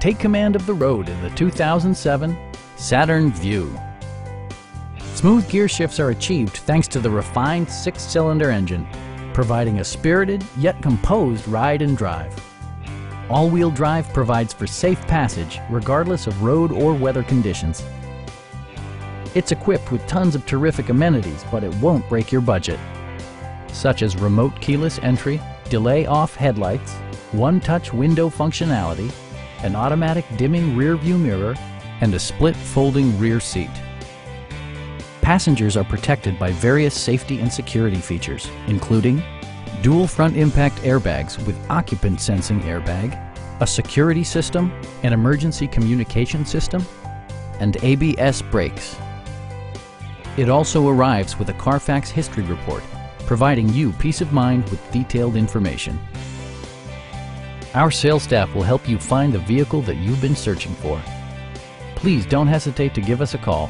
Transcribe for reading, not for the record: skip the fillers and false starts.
Take command of the road in the 2007 Saturn VUE. Smooth gear shifts are achieved thanks to the refined 6-cylinder engine, providing a spirited yet composed ride and drive. All-wheel drive provides for safe passage regardless of road or weather conditions. It's equipped with tons of terrific amenities, but it won't break your budget, such as remote keyless entry, delay-off headlights, one-touch window functionality, an automatic dimming rear-view mirror, and a split folding rear seat. Passengers are protected by various safety and security features, including dual front impact airbags with occupant sensing airbag, a security system, an emergency communication system, and ABS brakes. It also arrives with a Carfax history report, providing you peace of mind with detailed information. Our sales staff will help you find the vehicle that you've been searching for. Please don't hesitate to give us a call.